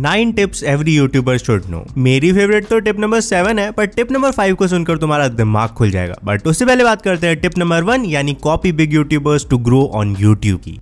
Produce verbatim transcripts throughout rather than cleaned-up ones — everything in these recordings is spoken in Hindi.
Nine tips every YouTuber should know. मेरी फेवरेट तो टिप नंबर सेवन है, पर टिप नंबर फाइव को सुनकर तुम्हारा दिमाग खुल जाएगा। बट उससे पहले बात करते हैं टिप नंबर वन यानी copy big YouTubers to grow on YouTube की।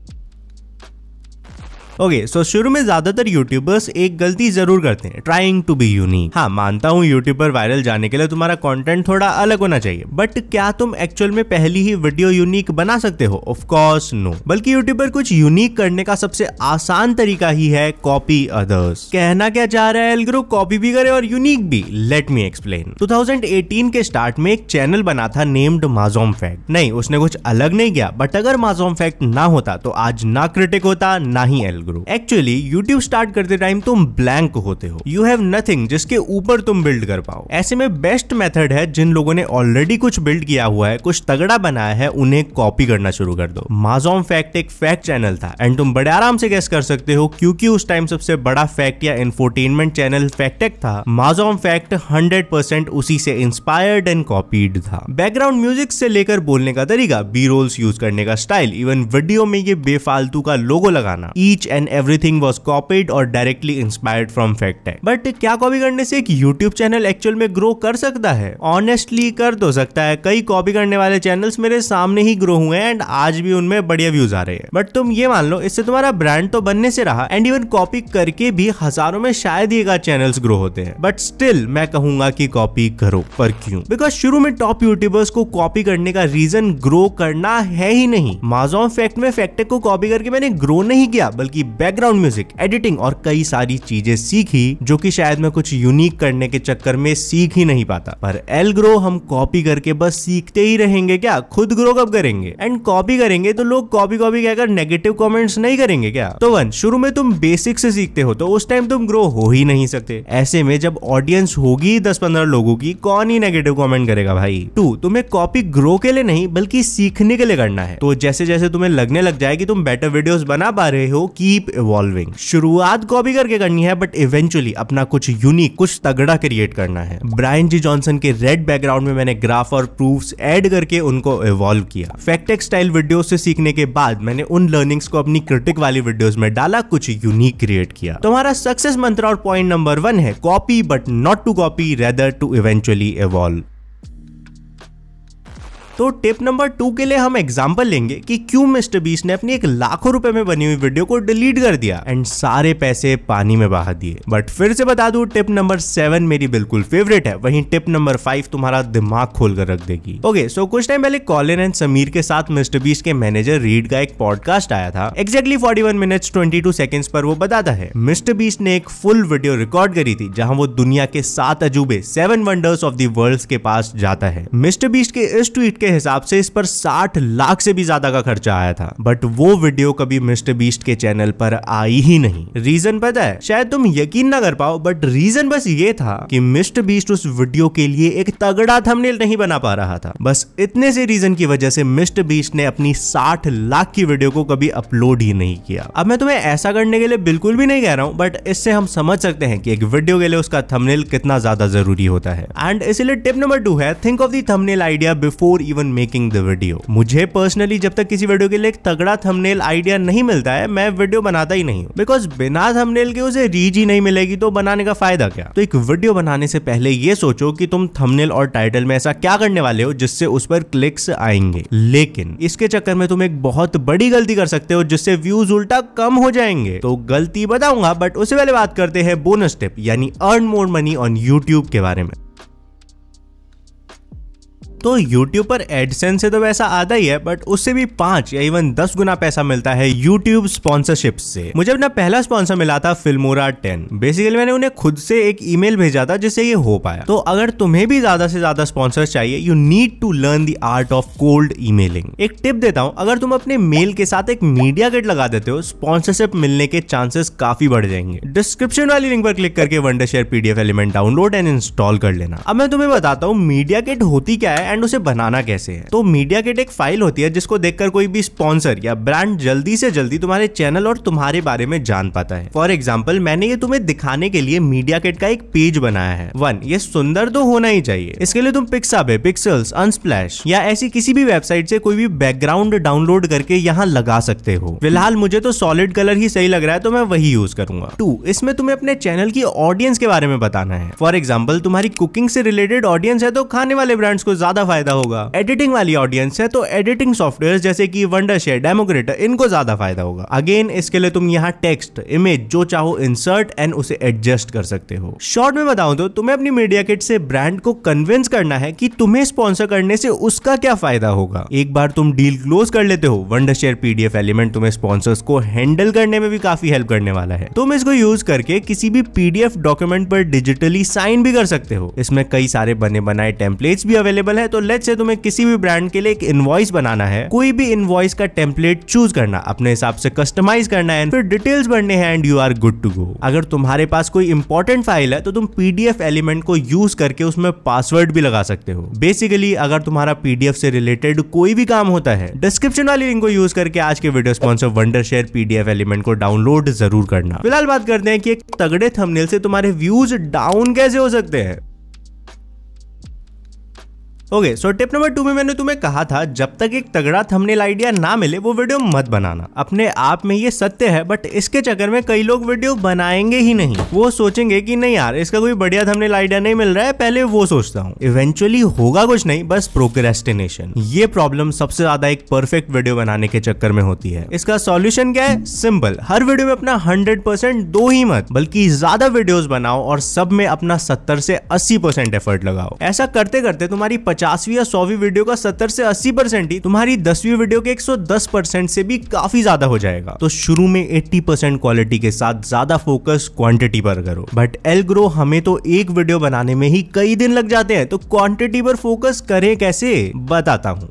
ओके सो शुरू में ज्यादातर यूट्यूबर्स एक गलती जरूर करते हैं, ट्राइंग टू बी यूनिक। हाँ मानता हूँ यूट्यूब पर वायरल जाने के लिए तुम्हारा कंटेंट थोड़ा अलग होना चाहिए, बट क्या तुम एक्चुअल में पहली ही वीडियो यूनिक बना सकते हो? Of course no. बल्कि यूट्यूब पर कुछ यूनिक करने का सबसे आसान तरीका ही है कॉपी अदर्स। कहना क्या चाह रहा है एल्ग्रो, कॉपी भी करे और यूनिक भी? Let me explain. दो हज़ार अठारह के स्टार्ट में एक चैनल बना था नेम्ड माजोम फैक्ट। नहीं, उसने कुछ अलग नहीं किया, बट अगर माजोम फैक्ट ना होता तो आज ना क्रिटिक होता ना ही एल्ग्रो। एक्चुअली यूट्यूब स्टार्ट करते टाइम तुम ब्लैंक होते हो, यू हैव नथिंग जिसके ऊपर तुम बिल्ड कर पाओ। ऐसे में बेस्ट मेथड है जिन लोगों ने ऑलरेडी कुछ बिल्ड किया हुआ है, कुछ तगड़ा बनाया है, उन्हें कॉपी करना शुरू कर दो। माजोम फैक्ट एक फैक्ट चैनल था एंड तुम बड़े आराम से गेस कर सकते हो क्योंकि उस टाइम सबसे बड़ा फैक्ट या इंफोटेनमेंट चैनल फैक्टटेक था। माजोम फैक्ट हंड्रेड परसेंट उसी से इंस्पायर्ड एंड कॉपीड था। बैकग्राउंड म्यूजिक से लेकर बोलने का तरीका, बी रोल्स यूज करने का स्टाइल, इवन वीडियो में ये बेफालतू का लोगो लगाना, each and everything was copied और directly inspired from FactTech. But क्या कॉपी करने से एक यूट्यूब चैनल एक्चुअल में ग्रो कर सकता है? ऑनेस्टली कर तो सकता है। कई कॉपी करने वाले चैनल्स मेरे सामने ही ग्रो हुए एंड आज भी उनमें बढ़िया व्यूज आ रहे हैं। बट तुम ये मान लो इससे तुम्हारा ब्रांड तो बनने से रहा एंड इवन कॉपी करके भी हजारों में शायद ही चैनल्स ग्रो होते हैं। बट स्टिल मैं कहूंगा की कॉपी करो। पर क्यों? बिकॉज शुरू में टॉप यूट्यूबर्स को कॉपी करने का रीजन ग्रो करना है ही नहीं। माजोम फैक्ट में फैक्टटेक को कॉपी करके मैंने ग्रो नहीं किया, बल्कि बैकग्राउंड म्यूजिक, एडिटिंग और कई सारी चीजें सीखी जो कि शायद मैं कुछ यूनिक करने के चक्कर में सीख ही नहीं पाता। पर एल्ग्रो हम कॉपी करके बस सीखते ही रहेंगे क्या? खुद ग्रो कब करेंगे? एंड कॉपी करेंगे तो लोग कॉपी कॉपी कहकर नेगेटिव कमेंट्स नहीं करेंगे क्या? तो वन, शुरू में तुम बेसिक से सीखते हो तो उस टाइम तुम ग्रो हो ही नहीं सकते। ऐसे में जब ऑडियंस होगी दस पंद्रह लोगों की, कौन ही नेगेटिव कॉमेंट करेगा भाई। टू, तुम्हें कॉपी ग्रो के लिए नहीं बल्कि सीखने के लिए करना है। तो जैसे जैसे तुम्हें लगने लग जाए कि तुम बेटर वीडियोस बना पा रहे हो, कीप इवॉल्विंग। शुरुआत कॉपी करके करनी है, बट इवेंचुअली अपना कुछ यूनिक, कुछ तगड़ा क्रिएट करना है। ब्रायन जी जॉनसन के रेड बैकग्राउंड में मैंने ग्राफ और प्रूफ्स ऐड करके उनको इवॉल्व किया। फैक्टटेक स्टाइल वीडियो से सीखने के बाद मैंने उन लर्निंग्स को अपनी क्रिटिक वाली वीडियोस में डाला, कुछ यूनिक क्रिएट किया। तुम्हारा सक्सेस मंत्र और पॉइंट नंबर वन है copy but not to copy, rather to eventually evolve. तो टिप नंबर टू के लिए हम एग्जांपल लेंगे कि क्यों मिस्टर बीस्ट ने अपनी एक लाखों रुपए में बनी हुई वीडियो को डिलीट कर दिया एंड सारे पैसे पानी में बहा दिए। बट फिर से बता दूं, टिप नंबर सेवन मेरी बिल्कुल फेवरेट है, वहीं टिप नंबर फाइव तुम्हारा दिमाग खोल कर रख देगी। ओके सो कुछ टाइम पहले कॉलिन एंड समीर के साथ मिस्टर बीस्ट के मैनेजर रीड का एक पॉडकास्ट आया था। Exactly forty one minutes twenty two seconds पर वो बताता है मिस्टर बीस्ट ने एक फुल वीडियो रिकॉर्ड करी थी जहाँ वो दुनिया के सात अजूबे, seven wonders of the world के पास जाता है। मिस्टर बीस्ट के इस ट्वीट के हिसाब से इस पर साठ लाख से भी ज्यादा का खर्चा आया था, बट वो वीडियो कभी मिस्टर बीस्ट के चैनल पर आई ही नहीं। रीजन पता है? शायद तुम यकीन ना कर पाओ, बट रीजन बस ये था कि मिस्टर बीस्ट उस वीडियो के लिए एक तगड़ा थंबनेल नहीं बना पा रहा था। बस इतने से रीजन की वजह से मिस्टर बीस्ट ने अपनी साठ लाख की वीडियो को कभी अपलोड ही नहीं किया। अब मैं तुम्हें ऐसा करने के लिए बिल्कुल भी नहीं कह रहा हूँ, बट इससे हम समझ सकते हैं कि एक वीडियो के लिए उसका थंबनेल कितना ज्यादा जरूरी होता है। एंड इसीलिए टिप नंबर टू है think of the thumbnail idea before even making the video. मुझे पर्सनली जब तक किसी वीडियो के लिए एक तगड़ा थंबनेल आइडिया नहीं मिलता है, मैं वीडियो बनाता ही नहीं हूँ, बिकॉज बिना थंबनेल के उसे रीच ही नहीं मिलेगी तो बनाने का फायदा क्या। तो एक वीडियो बनाने से पहले ये सोचो कि तुम थंबनेल और टाइटल में ऐसा क्या करने वाले हो जिससे उस पर क्लिक्स आएंगे। लेकिन इसके चक्कर में तुम एक बहुत बड़ी गलती कर सकते हो जिससे व्यूज उल्टा कम हो जाएंगे, तो गलती बताऊंगा। बट उससे पहले बात करते हैं बोनस टिप यानी earn more money on YouTube के बारे में। तो YouTube पर एडसेंस से तो वैसा आता ही है, बट उससे भी पांच या इवन दस गुना पैसा मिलता है YouTube स्पॉन्सरशिप से। मुझे अपना पहला स्पॉन्सर मिला था फिल्मोरा टेन। बेसिकली मैंने उन्हें खुद से एक ईमेल भेजा था जिससे ये हो पाया। तो अगर तुम्हें भी ज्यादा से ज्यादा स्पॉन्सर चाहिए, you need to learn the art of cold emailing. एक टिप देता हूँ, अगर तुम अपने मेल के साथ एक मीडिया किट लगा देते हो, स्पॉन्सरशिप मिलने के चांसेस काफी बढ़ जाएंगे। डिस्क्रिप्शन वाली लिंक पर क्लिक करके Wondershare PDF Element download and install कर लेना। अब मैं तुम्हें बताता हूँ मीडिया किट होती क्या है है एंड उसे बनाना कैसे है। तो मीडिया किट एक फाइल होती है जिसको देखकर कोई भी स्पॉन्सर या ब्रांड जल्दी से जल्दी तुम्हारे चैनल और तुम्हारे बारे में जान पाता है। फॉर एग्जाम्पल, मैंने ये तुम्हें दिखाने के लिए मीडिया किट का एक पेज बनाया है। वन, ये सुंदर तो होना ही चाहिए। इसके लिए तुम पिक्साबे, पिक्सेल्स, अनस्प्लैश या ऐसी किसी भी वेबसाइट से कोई भी बैकग्राउंड डाउनलोड करके यहाँ लगा सकते हो। फिलहाल मुझे तो सॉलिड कलर ही सही लग रहा है तो मैं वही यूज करूंगा। टू, इसमें तुम्हें अपने चैनल की ऑडियंस के बारे में बताना है। फॉर एग्जाम्पल, तुम्हारी कुकिंग से रिलेटेड ऑडियंस है तो खाने वाले ब्रांड्स को ज्यादा फायदा होगा। एडिटिंग वाली ऑडियंस है तो एडिटिंग सॉफ्टवेयर जैसे की वंडरशेयर, डेमोक्रेटर, इनको ज्यादा फायदा होगा। अगेन, इसके लिए तुम यहाँ टेक्स्ट, इमेज जो चाहो इंसर्ट एंड उसे एडजस्ट कर सकते हो। शॉर्ट में बताऊं तो तुम्हें अपनी मीडिया किट से ब्रांड को कन्विंस करना है कि तुम्हें स्पॉन्सर करने से उसका क्या फायदा होगा। एक बार तुम डील क्लोज कर लेते हो, वंडरशेयर पीडीएफ एलिमेंट तुम्हें स्पॉन्सर्स को हैंडल करने में भी काफी हेल्प करने वाला है। तुम इसको यूज करके किसी भी पीडीएफ डॉक्यूमेंट पर डिजिटली साइन भी कर सकते हो। इसमें कई सारे बने बनाए टेम्पलेट्स भी अवेलेबल है। तो लेट्स से तुम्हें किसी भी ब्रांड के लिए एक इनवॉइस बनाना है, कोई भी इनवॉइस का टेम्पलेट चूज करना, अपने हिसाब से कस्टमाइज करना है, फिर डिटेल्स भरने हैं and you are good to go. अगर तुम्हारे पास कोई इंपॉर्टेंट फाइल है तो तुम पीडीएफ एलिमेंट को यूज करके उसमें पासवर्ड भी लगा सकते हो। बेसिकली अगर तुम्हारा पीडीएफ से रिलेटेड कोई भी काम होता है, डिस्क्रिप्शन वाली लिंक को यूज करके आज के video sponsor Wondershare PDF element को डाउनलोड जरूर करना। फिलहाल बात करते हैं कि एक तगड़े थंबनेल से तुम्हारे व्यूज डाउन कैसे हो सकते हैं। Okay, so tip number two में मैंने तुम्हें कहा था जब तक एक तगड़ा थंबनेल आइडिया ना मिले वो वीडियो मत बनाना। अपने आप में ये सत्य है, बट इसके चक्कर में कई लोग वीडियो बनाएंगे ही नहीं। वो सोचेंगे कि नहीं यार, इसका कोई बढ़िया थंबनेल आइडिया नहीं मिल रहा है, पहले वो सोचता हूँ। इवेंचुअली होगा कुछ नहीं, बस प्रोक्रेस्टिनेशन। ये प्रॉब्लम सबसे ज्यादा एक परफेक्ट वीडियो बनाने के चक्कर में होती है। इसका सोल्यूशन क्या है? सिंपल, हर वीडियो में अपना हंड्रेड परसेंट दो ही मत, बल्कि ज्यादा वीडियोज बनाओ और सब में अपना सत्तर से अस्सी परसेंट एफर्ट लगाओ। ऐसा करते करते तुम्हारी पचासवीं या सौवीं वीडियो का सत्तर से अस्सी परसेंट ही तुम्हारी दसवीं वीडियो के एक सौ दस परसेंट से भी काफी ज्यादा हो जाएगा। तो शुरू में अस्सी परसेंट क्वालिटी के साथ ज्यादा फोकस क्वांटिटी पर करो। बट एलग्रो, हमें तो एक वीडियो बनाने में ही कई दिन लग जाते हैं, तो क्वांटिटी पर फोकस करें कैसे, बताता हूं।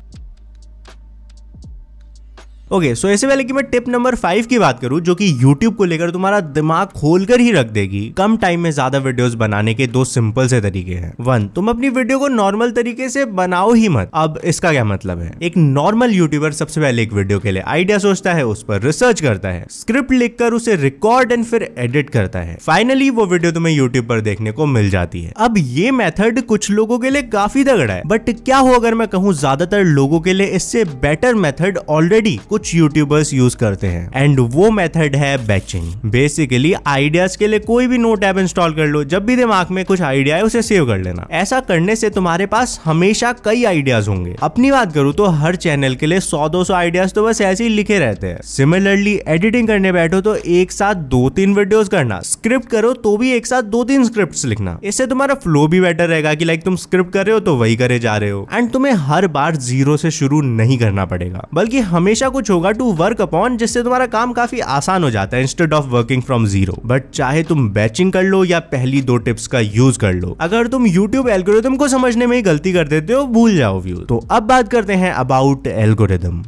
ओके, सो ऐसे पहले कि मैं टिप नंबर फाइव की बात करूं जो कि YouTube को लेकर तुम्हारा दिमाग खोलकर ही रख देगी, कम टाइम में ज्यादा वीडियोस बनाने के दो सिंपल से तरीके हैं। वन, तुम अपनी वीडियो को नॉर्मल तरीके से बनाओ ही मत। अब इसका क्या मतलब है? एक नॉर्मल यूट्यूबर सबसे पहले एक वीडियो के लिए आइडिया सोचता है, उस पर रिसर्च करता है, स्क्रिप्ट लिखकर उसे रिकॉर्ड एंड फिर एडिट करता है। फाइनली वो वीडियो तुम्हें यूट्यूब पर देखने को मिल जाती है। अब ये मेथड कुछ लोगों के लिए काफी तगड़ा है, बट क्या हो अगर मैं कहूँ ज्यादातर लोगों के लिए इससे बेटर मेथड ऑलरेडी कुछ यूट्यूबर्स यूज करते हैं, एंड वो मेथड है बैचिंग। बेसिकली आइडियाज के लिए कोई भी नोट ऐप इंस्टॉल कर लो, जब भी दिमाग में कुछ आइडिया है उसे सेव कर लेना। ऐसा करने से तुम्हारे पास हमेशा कई आइडियाज होंगे। अपनी बात करूं तो हर चैनल के लिए सौ दो सौ आइडियाज तो बस ऐसे ही लिखे रहते हैं। सिमिलरली एडिटिंग करने बैठो तो एक साथ दो तीन वीडियोज करना, स्क्रिप्ट करो तो भी एक साथ दो तीन स्क्रिप्ट लिखना। इससे तुम्हारा फ्लो भी बेटर रहेगा कि लाइक तुम स्क्रिप्ट कर रहे हो तो वही करे जा रहे हो, एंड तुम्हें हर बार जीरो से शुरू नहीं करना पड़ेगा, बल्कि हमेशा कुछ होगा टू वर्क अपॉन, जिससे तुम्हारा काम काफी आसान हो जाता है instead of working from zero. But चाहे तुम बैचिंग कर लो या पहली दो टिप्स का यूज कर लो, अगर तुम यूट्यूब एल्गोरिदम को समझने में ही गलती कर देते हो, भूल जाओ व्यू। तो अब बात करते हैं about algorithm.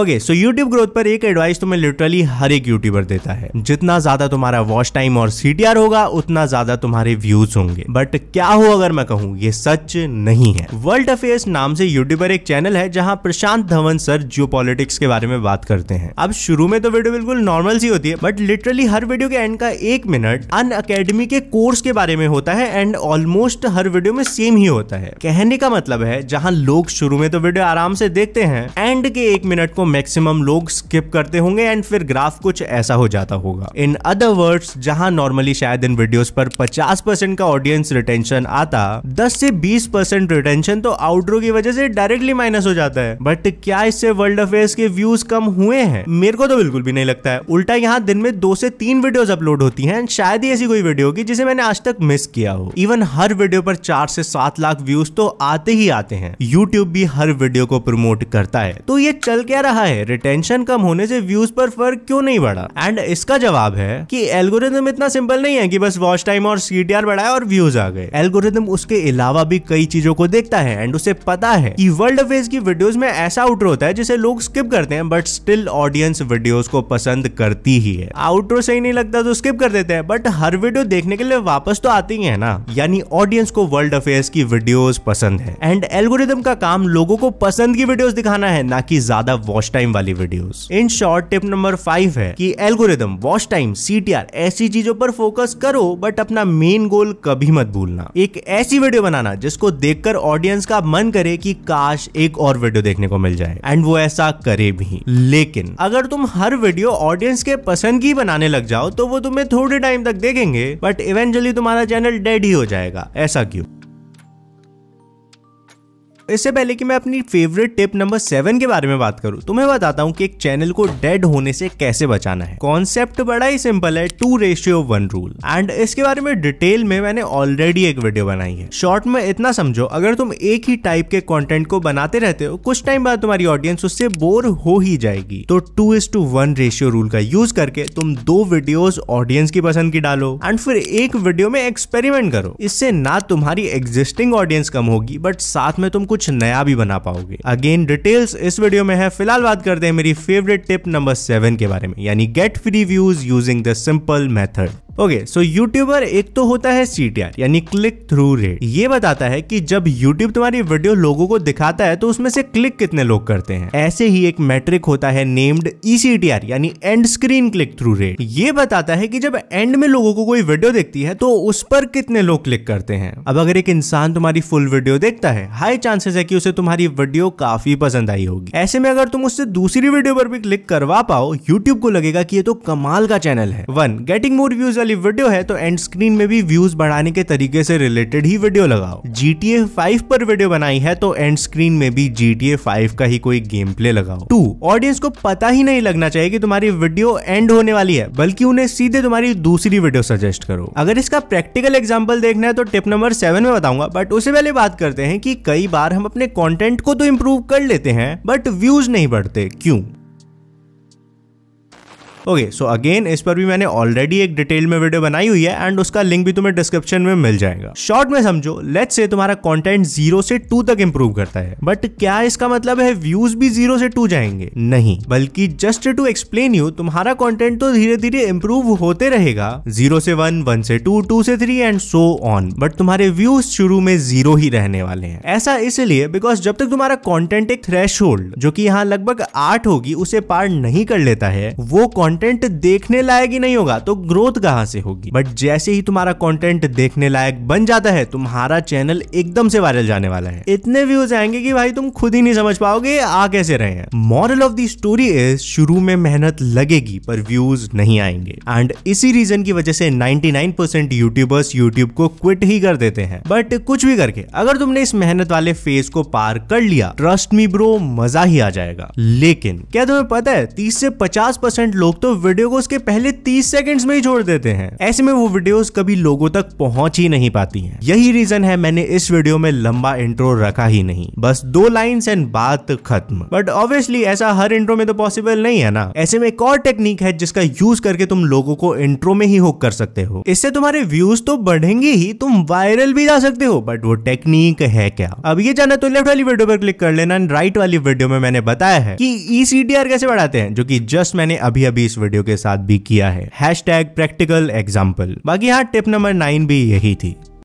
Okay, so YouTube growth पर एक एडवाइस तुम्हें लिटरली हर एक यूट्यूबर देता है, जितना ज्यादा तुम्हारा वॉच टाइम और सीटीआर होगा उतना ज्यादा तुम्हारे व्यूज होंगे। बट क्या हो अगर मैं कहूँ ये सच नहीं है। वर्ल्ड अफेयर्स नाम से यूट्यूबर एक चैनल है जहाँ प्रशांत धवन सर जियोपॉलिटिक्स के बारे में बात करते हैं। अब शुरू में तो वीडियो बिल्कुल नॉर्मल सी होती है, बट लिटरली हर वीडियो के एंड का एक मिनट अनअकैडमी के कोर्स के बारे में होता है, एंड ऑलमोस्ट हर वीडियो में सेम ही होता है। कहने का मतलब है जहाँ लोग शुरू में तो वीडियो आराम से देखते हैं, एंड के एक मिनट मैक्सिमम लोग स्किप करते होंगे, एंड फिर ग्राफ कुछ ऐसा हो जाता होगा। इन अदर वर्ड्स, जहां नॉर्मली शायद इन वीडियोस पर पचास परसेंट का ऑडियंस रिटेंशन आता, दस से बीस परसेंट रिटेंशन तो आउटरो की वजह से डायरेक्टली माइनस हो जाता है। बट क्या इससे वर्ल्ड अफेयर्स के व्यूज कम हुए हैं? मेरे को तो बिल्कुल भी नहीं लगता है। उल्टा यहाँ दिन में दो से तीन वीडियोस अपलोड होती हैं, शायद ही ऐसी कोई वीडियो होगी जिसे मैंने आज तक मिस किया हो। इवन हर वीडियो पर चार से सात लाख व्यूज तो आते ही आते हैं। यूट्यूब भी हर वीडियो को प्रमोट करता है, तो ये चल क्या रहा है रिटेंशन कम होने से व्यूज पर फर्क क्यों नहीं बढ़ा? एंड इसका जवाब है कि एल्गोरिथम इतना सिंपल नहीं है कि बस वॉच टाइम और सीटीआर बढ़ाया और व्यूज आ गए। एल्गोरिथम उसके अलावा भी कई चीजों को देखता है एंड उसे पता है कि वर्ल्ड अफेयर्स की वीडियोस में ऐसा आउटरो होता है जिसे लोग स्किप करते हैं बट स्टिल ऑडियंस वीडियोस को पसंद करती ही है। आउटरो सही नहीं लगता तो स्किप कर देते हैं बट हर वीडियो देखने के लिए वापस तो आती ही है ना, यानी ऑडियंस को वर्ल्ड अफेयर्स की वीडियोस पसंद है। एंड एल्गोरिथम का काम लोगों को पसंद की वीडियोस दिखाना है, ना कि ज्यादा वॉच टाइम वाली videos. In short tip number five है कि एल्गोरिथम, वॉच टाइम, सीटीआर ऐसी चीजों पर फोकस करो बट अपना मेन गोल कभी मत भूलना। एक ऐसी वीडियो बनाना जिसको देखकर ऑडियंस का मन करे कि काश एक और वीडियो देखने को मिल जाए एंड वो ऐसा करे भी। लेकिन अगर तुम हर वीडियो ऑडियंस के पसंद की बनाने लग जाओ तो वो तुम्हें थोड़े टाइम तक देखेंगे बट इवेंचुअली तुम्हारा चैनल डेड ही हो जाएगा। ऐसा क्यों? इससे पहले कि मैं अपनी फेवरेट टिप नंबर सेवन के बारे में बात करूं, तो मैं बताता हूं कि एक चैनल को डेड होने से कैसे बचाना है। कॉन्सेप्ट बड़ा ही सिंपल है, two ratio one rule. And इसके बारे में डिटेल में मैंने ऑलरेडी एक वीडियो बनाई है। शॉर्ट में इतना समझो, अगर तुम एक ही टाइप के कंटेंट को बनाते रहते हो कुछ टाइम बाद तुम्हारी ऑडियंस उससे बोर हो ही जाएगी, तो two is to one ratio rule का यूज करके तुम दो वीडियोस ऑडियंस की पसंद की डालो एंड फिर एक वीडियो में एक्सपेरिमेंट करो। इससे ना तुम्हारी एग्जिस्टिंग ऑडियंस कम होगी बट साथ में तुम कुछ नया भी बना पाओगे। अगेन डिटेल्स इस वीडियो में है। फिलहाल बात करते हैं मेरी फेवरेट टिप नंबर सेवन के बारे में, यानी get free views using the simple method. Okay, so YouTuber एक तो होता है सीटीआर यानी क्लिक थ्रू रेट। ये बताता है कि जब यूट्यूब तुम्हारी वीडियो लोगों को दिखाता है तो उसमें से क्लिक कितने लोग करते हैं। ऐसे ही एक मैट्रिक होता है नेम्ड ईसीटीआर यानी end screen click through rate. ये बताता है कि जब एंड में लोगों को कोई वीडियो देखती है तो उस पर कितने लोग क्लिक करते हैं। अब अगर एक इंसान तुम्हारी फुल वीडियो देखता है, हाई चांसेस है कि उसे तुम्हारी वीडियो काफी पसंद आई होगी। ऐसे में अगर तुम उससे दूसरी वीडियो पर भी क्लिक करवा पाओ, यूट्यूब को लगेगा कि ये तो कमाल का चैनल है। वन, गेटिंग मोर व्यूज वाली वीडियो है तो एंड स्क्रीन में भी व्यूज बढ़ाने के तरीके से रिलेटेड ही वीडियो लगाओ। जी टी ए फाइव पर वीडियो बनाई है तो एंड स्क्रीन में भी जी टी ए फाइव का ही कोई गेम प्ले लगाओ। टू, ऑडियंस को पता ही नहीं लगना चाहिए कि तुम्हारी वीडियो एंड होने वाली है, बल्कि उन्हें सीधे तुम्हारी दूसरी वीडियो सजेस्ट करो। अगर इसका प्रैक्टिकल एग्जाम्पल देखना है तो टिप नंबर सेवन में बताऊंगा, बट उससे पहले बात करते हैं कि कई बार हम अपने कॉन्टेंट को तो इम्प्रूव कर लेते हैं बट व्यूज नहीं बढ़ते, क्यों? ओके, सो अगेन इस पर भी मैंने ऑलरेडी एक डिटेल में वीडियो बनाई हुई है एंड उसका लिंक भी तुम्हें डिस्क्रिप्शन में मिल जाएगा। शॉर्ट में समझो, लेट्स से तुम्हारा कंटेंट जीरो से टू तक इंप्रूव करता है, बट क्या इसका मतलब है व्यूज भी जीरो से टू जाएंगे? नहीं, बल्कि जस्ट टू एक्सप्लेन यू, तुम्हारा कंटेंट तो धीरे धीरे इंप्रूव होते रहेगा, जीरो से वन, वन से टू, टू से three and so on, but तुम्हारे व्यूज शुरू में जीरो ही रहने वाले हैं। ऐसा इसलिए बिकॉज जब तक तुम्हारा कॉन्टेंट एक थ्रेश होल्ड जो की यहाँ लगभग आठ होगी उसे पार नहीं कर लेता है, वो कंटेंट देखने लायक ही नहीं होगा, तो ग्रोथ कहां से होगी। बट जैसे ही तुम्हारा कंटेंट देखने लायक बन जाता है, तुम्हारा चैनल एकदम से वायरल जाने वाला है। इतने व्यूज आएंगे कि भाई तुम खुद ही नहीं समझ पाओगे आ कैसे रहे हैं। Moral of the story is, शुरू में मेहनत लगेगी पर व्यूज नहीं आएंगे एंड इसी रीजन की वजह से निन्यानवे परसेंट यूट्यूबर्स यूट्यूब को क्विट ही कर देते हैं। बट कुछ भी करके अगर तुमने इस मेहनत वाले फेज को पार कर लिया, ट्रस्ट मी ब्रो, मजा ही आ जाएगा। लेकिन क्या तुम्हें पता है तीस से पचास परसेंट लोग तो वीडियो को उसके पहले तीस सेकंड्स में ही छोड़ देते हैं। ऐसे में वो वीडियोस कभी लोगों तक पहुंच ही नहीं पाती हैं। यही रीजन है मैंने इस वीडियो में लंबा इंट्रो रखा ही नहीं, बस दो लाइंस एंड बात खत्म। बट ऑब्वियसली ऐसा हर इंट्रो में तो पॉसिबल नहीं है ना। ऐसे में एक और टेक्निक है जिसका यूज करके तुम लोगों को इंट्रो में ही हुक कर सकते हो। इससे तुम्हारे व्यूज तो बढ़ेंगे ही, तुम वायरल भी जा सकते हो। बट वो टेक्निक है क्या, अब ये जाना तो लेफ्ट वाली वीडियो पर क्लिक कर लेना एंड राइट वाली वीडियो में मैंने बताया है कि ईसीटीआर कैसे बढ़ाते हैं, जो कि जस्ट मैंने अभी अभी इस वीडियो के साथ भी किया है। Hashtag practical example. बाकी हाँ, टिप नंबर नाइन भी यही थी।